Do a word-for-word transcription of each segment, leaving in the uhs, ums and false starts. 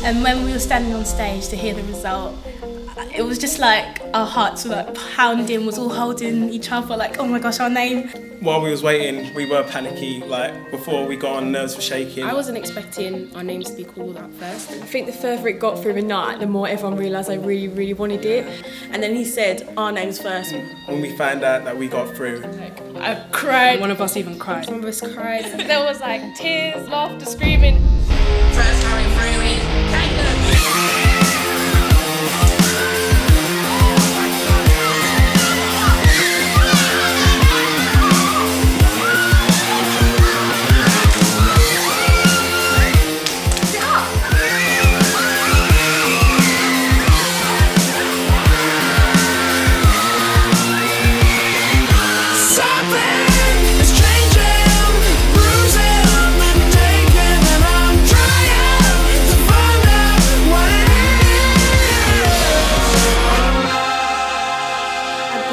And when we were standing on stage to hear the result, it was just like our hearts were like pounding, was all holding each other like, oh my gosh, our name. While we was waiting, we were panicky, like before we got on, nerves were shaking. I wasn't expecting our names to be called out first. I think the further it got through the night, the more everyone realised I really, really wanted it. And then he said our names first. When we found out that we got through, like, I cried. One of us even cried. One of us cried. There was like tears, laughter, screaming. First coming through is Kingdom.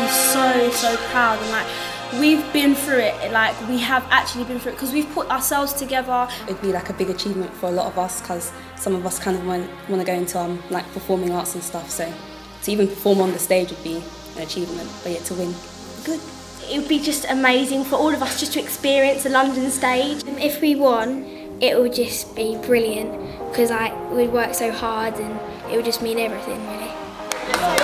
So, so proud, and like we've been through it, like we have actually been through it because we've put ourselves together. It'd be like a big achievement for a lot of us because some of us kind of want, want to go into um, like performing arts and stuff, so to even perform on the stage would be an achievement, but yet to win, good. It would be just amazing for all of us just to experience the London stage. If we won, it would just be brilliant because like, we'd work so hard and it would just mean everything really.